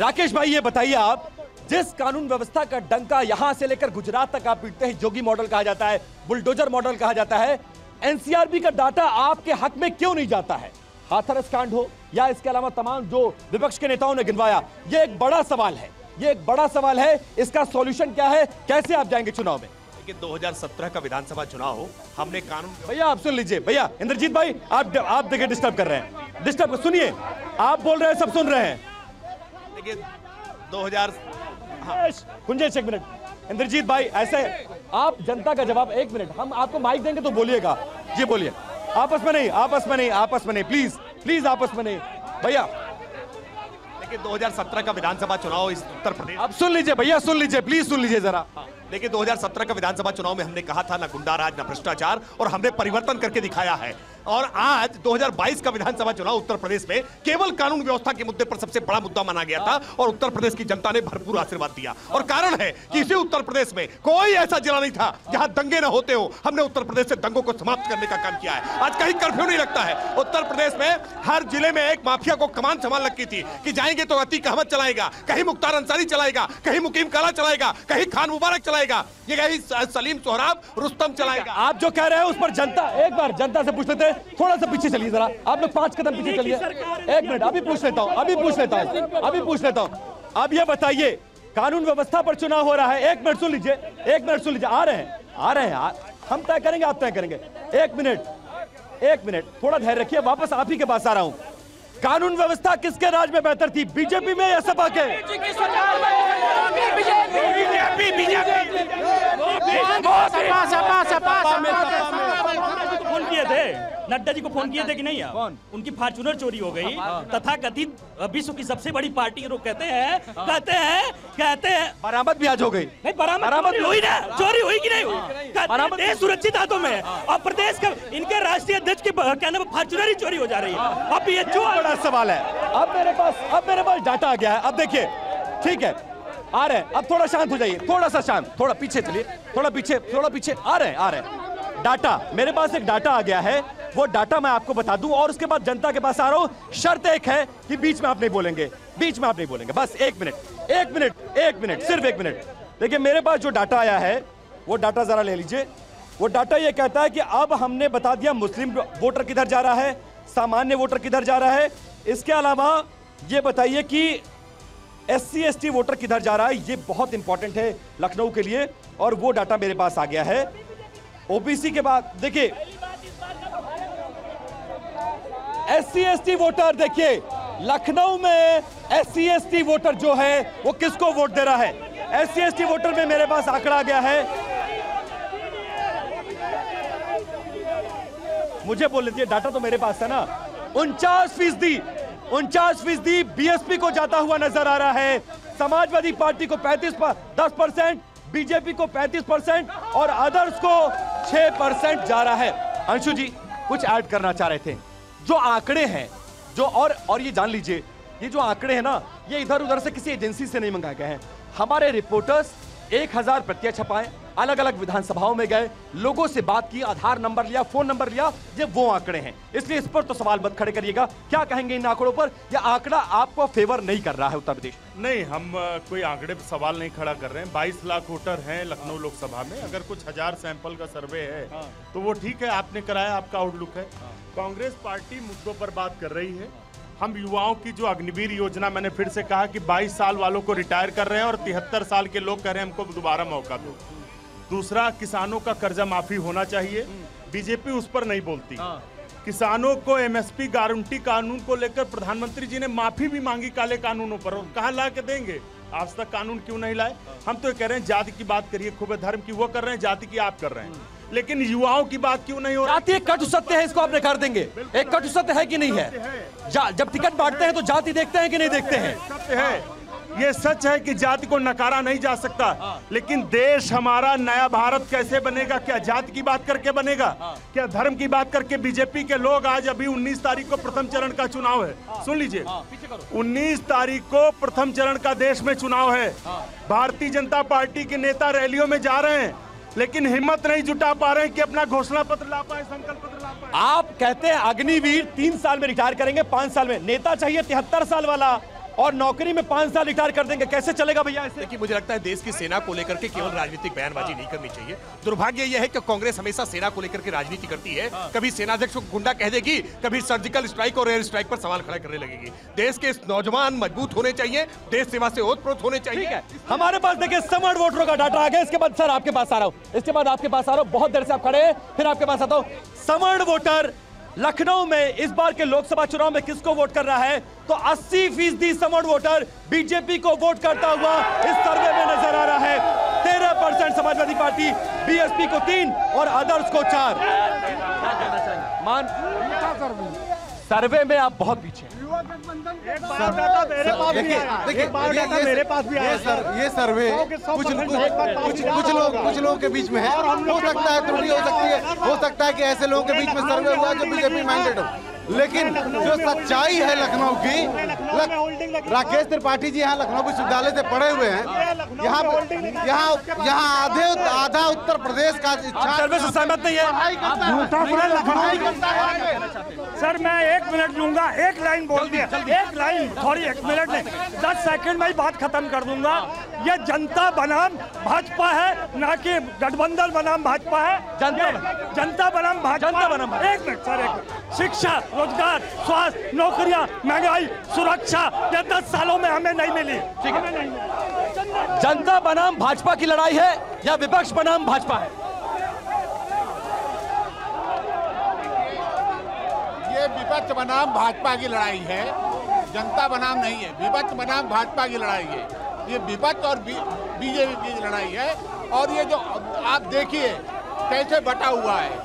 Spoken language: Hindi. राकेश भाई ये बताइए आप, जिस कानून व्यवस्था का डंका यहां से लेकर गुजरात तक आप पीटते हैं, योगी मॉडल कहा जाता है, बुलडोजर मॉडल कहा जाता है, एनसीआरबी का डाटा आपके हक में क्यों नहीं जाता है? हाथरस कांड हो या इसके अलावा तमाम जो विपक्ष के नेताओं ने गिनवाया, यह एक बड़ा सवाल है, यह एक बड़ा सवाल है। इसका सॉल्यूशन क्या है? कैसे आप जाएंगे चुनाव में? 2017 का विधानसभा चुनाव हो, हमने कानून, भैया आप सुन लीजिए, भैया इंद्रजीत भाई आप देखिए डिस्टर्ब कर रहे हैं, डिस्टर्ब सुनिए, आप बोल रहे हैं सब सुन रहे हैं। देखिए 2000 गुंजेश एक मिनट, इंद्रजीत भाई ऐसे आप जनता का जवाब, एक मिनट हम आपको माइक देंगे तो बोलिएगा, जी बोलिए, आपस में नहीं, आपस में नहीं, आपस में नहीं, प्लीज प्लीज आपस में नहीं भैया। 2017 का विधानसभा चुनाव इस उत्तर प्रदेश, आप सुन लीजिए भैया, सुन लीजिए प्लीज, सुन लीजिए जरा। देखिए 2017 का विधानसभा चुनाव में हमने कहा था ना गुंडाराज ना भ्रष्टाचार, और हमने परिवर्तन करके दिखाया है। और आज 2022 का विधानसभा चुनाव उत्तर प्रदेश में केवल कानून व्यवस्था के मुद्दे पर सबसे बड़ा मुद्दा माना गया था, और उत्तर प्रदेश की जनता ने भरपूर आशीर्वाद दिया। और कारण है कि इसी उत्तर प्रदेश में कोई ऐसा जिला नहीं था जहां दंगे न होते हो। हमने उत्तर प्रदेश से दंगों को समाप्त करने का काम किया है। आज कहीं कर्फ्यू नहीं लगता है उत्तर प्रदेश में, हर जिले में एक माफिया को कमान संभाल रखी थी कि जाएंगे तो अतीक अहमद चलाएगा, कहीं मुख्तार अंसारी चलाएगा, कहीं मुकीम काला चलाएगा, कहीं खान मुबारक चलाएगा, ये कहीं सलीम सोहराब रुस्तम चलाएगा। आप जो कह रहे हैं उस पर जनता, एक बार जनता से पूछ लेते हैं, थोड़ा सा पीछे चलिए जरा, आप लोग 5 कदम पीछे चलिए, एक मिनट अभी पूछ लेता हूं, अभी पूछ लेता हूं, अभी पूछ लेता हूं। अब ये बताइए, कानून व्यवस्था पर चुनाव हो रहा है, एक मिनट सुन लीजिए, एक मिनट सुन लीजिए, आ रहे हैं, आ रहे हैं, हम तय करेंगे आप तय करेंगे, एक मिनट थोड़ा धैर्य रखिए, वापस आप ही के पास आ रहा हूं। कानून व्यवस्था किसके राज में बेहतर थी, बीजेपी में या सपा के? फोन किए थे नड्डा जी को, फोन किए थे कि नहीं आप? उनकी फॉर्च्यूनर चोरी हो गई, तथा कथित विश्व की सबसे बड़ी पार्टी, लोग कहते हैं बरामद भी आज हो गई, नहीं बरामद हुई ना, चोरी हुई कि नहीं हुई? देश सुरक्षित हाथों में, और प्रदेश का इनके राष्ट्रीय अध्यक्ष के कहने पर फॉर्च्यूनर ही चोरी हो जा रही है। अब ये जो बड़ा सवाल है, अब मेरे पास डाटा आ गया है, अब देखिए, ठीक है आ रहे हैं, अब थोड़ा शांत हो जाइए, थोड़ा सा शांत, थोड़ा पीछे चलिए, थोड़ा पीछे, आ रहे हैं, आ रहे हैं। डाटा मेरे पास एक डाटा आ गया है, वो डाटा मैं आपको बता दूं और उसके बाद जनता के पास आ रहा हूं। शर्त एक है कि बीच में आप नहीं बोलेंगे, बीच में आप नहीं बोलेंगे, बस एक मिनट, सिर्फ 1 मिनट। देखिए मेरे पास जो डाटा आया है वो डाटा जरा ले लीजिए, वो डाटा ये कहता है कि अब हमने बता दिया मुस्लिम वोटर किधर जा रहा है, सामान्य वोटर किधर जा रहा है, इसके अलावा ये बताइए कि SC ST वोटर किधर जा रहा है, ये बहुत इंपॉर्टेंट है लखनऊ के लिए, और वो डाटा मेरे पास आ गया है। OBC के बाद देखिए SC ST वोटर, देखिए लखनऊ में SC ST वोटर जो है वो किसको वोट दे रहा है, SC ST वोटर में मेरे पास आंकड़ा आ गया है, मुझे बोल लेती है, डाटा तो मेरे पास है ना, 49% BSP को जाता हुआ नजर आ रहा है, समाजवादी पार्टी को 10%, बीजेपी को 35% और अदर्स को 6% जा रहा है। अंशु जी कुछ ऐड करना चाह रहे थे, जो आंकड़े हैं जो, और ये जान लीजिए, ये जो आंकड़े हैं ना, ये इधर उधर से किसी एजेंसी से नहीं मंगाए गए हैं, हमारे रिपोर्टर्स 1000 प्रतियां छपाएं, अलग अलग विधानसभाओं में गए, लोगों से बात की, आधार नंबर लिया, फोन नंबर लिया, ये वो आंकड़े हैं, इसलिए इस पर तो सवाल मत खड़े करिएगा। क्या कहेंगे इन आंकड़ों पर? यह आंकड़ा आपको फेवर नहीं कर रहा है उत्तर प्रदेश? नहीं, हम कोई आंकड़े पर सवाल नहीं खड़ा कर रहे हैं। 22 लाख वोटर हैं लखनऊ लोकसभा में, अगर कुछ 1000 सैंपल का सर्वे है तो वो ठीक है, आपने कराया, आपका आउटलुक है। कांग्रेस पार्टी मुद्दों पर बात कर रही है, हम युवाओं की जो अग्निवीर योजना, मैंने फिर से कहा कि 22 साल वालों को रिटायर कर रहे हैं और 73 साल के लोग कह रहे हैं हमको दोबारा मौका दो। दूसरा, किसानों का कर्जा माफी होना चाहिए, बीजेपी उस पर नहीं बोलती। किसानों को MSP गारंटी कानून को लेकर प्रधानमंत्री जी ने माफी भी मांगी काले कानूनों पर, और कहा ला के देंगे, आज तक कानून क्यों नहीं लाए। हम तो कह रहे हैं जाति की बात करिए, खूब धर्म की वो कर रहे हैं, जाति की आप कर रहे हैं, लेकिन युवाओं की बात क्यों नहीं हो रही? जाति एक कटु सत्य है, इसको आप नकार देंगे, एक कटु सत्य है कि नहीं है? जब टिकट बांटते हैं तो जाति देखते हैं कि नहीं देखते हैं? सत्य है, ये सच है कि जाति को नकारा नहीं जा सकता, लेकिन देश हमारा नया भारत कैसे बनेगा? क्या जाति की बात करके बनेगा? क्या धर्म की बात करके? बीजेपी के लोग आज, अभी 19 तारीख को प्रथम चरण का चुनाव है, सुन लीजिए, 19 तारीख को प्रथम चरण का देश में चुनाव है, भारतीय जनता पार्टी के नेता रैलियों में जा रहे हैं, लेकिन हिम्मत नहीं जुटा पा रहे हैं कि अपना घोषणा पत्र ला पाए, संकल्प पत्र ला पाए। आप कहते हैं अग्निवीर 3 साल में रिटायर करेंगे, 5 साल में, नेता चाहिए 73 साल वाला, और नौकरी में 5 साल रिटायर कर देंगे, कैसे चलेगा भैया ऐसे? देखिए मुझे लगता है देश की सेना को लेकर के केवल राजनीतिक बयानबाजी नहीं करनी चाहिए। दुर्भाग्य यह है कि कांग्रेस हमेशा सेना को लेकर के राजनीति करती है, कभी सेनाध्यक्ष को गुंडा कह देगी, कभी सर्जिकल स्ट्राइक और एयर स्ट्राइक पर सवाल खड़ा करने लगेगी। देश के नौजवान मजबूत होने चाहिए, देश सेवा से ओतप्रोत होने चाहिए। हमारे पास देखिए समर वोटरों का डाटा आ गया। इसके बाद सर आपके पास आ रहा हूँ, इसके बाद आपके पास आ रहा हूँ, बहुत देर से आप खड़े हैं, फिर आपके पास आता हूँ। समर वोटर लखनऊ में इस बार के लोकसभा चुनाव में किसको वोट कर रहा है? तो 80% समर्थ वोटर बीजेपी को वोट करता हुआ इस सर्वे में नजर आ रहा है। 13% समाजवादी पार्टी, बीएसपी को 3 और अदर्स को 4। मान सर्वे में आप बहुत पीछे। ये सर्वे कुछ लोगों के बीच में है, हो सकता है त्रुटि हो सकती है, हो सकता है कि ऐसे लोगों के बीच में सर्वे हुआ जो बीजेपी माइंडेड हो, लेकिन जो सच्चाई है लखनऊ की, राकेश त्रिपाठी जी यहाँ लखनऊ विश्वविद्यालय से पढ़े हुए हैं, यहाँ आधा उत्तर प्रदेश का सर्वे से सहमत नहीं है। सर मैं 1 मिनट लूंगा, 1 लाइन बोल दिया, 1 लाइन, सॉरी 1 मिनट नहीं, 10 सेकंड में ही बात खत्म कर दूंगा। ये जनता बनाम भाजपा है, ना कि गठबंधन बनाम भाजपा है। जनता बनाम भाजपा बनाम। 1 मिनट सर, 1 मिनट। शिक्षा, रोजगार, स्वास्थ्य, नौकरियां, महंगाई, सुरक्षा, ये 10 सालों में हमें नहीं मिली। ठीक है, जनता बनाम भाजपा की लड़ाई है या विपक्ष बनाम भाजपा है? विपक्ष बनाम भाजपा की लड़ाई है, जनता बनाम नहीं है। विपक्ष बनाम भाजपा की लड़ाई है, ये विपक्ष और बीजेपी की लड़ाई है। और ये जो आप देखिए कैसे बटा हुआ है।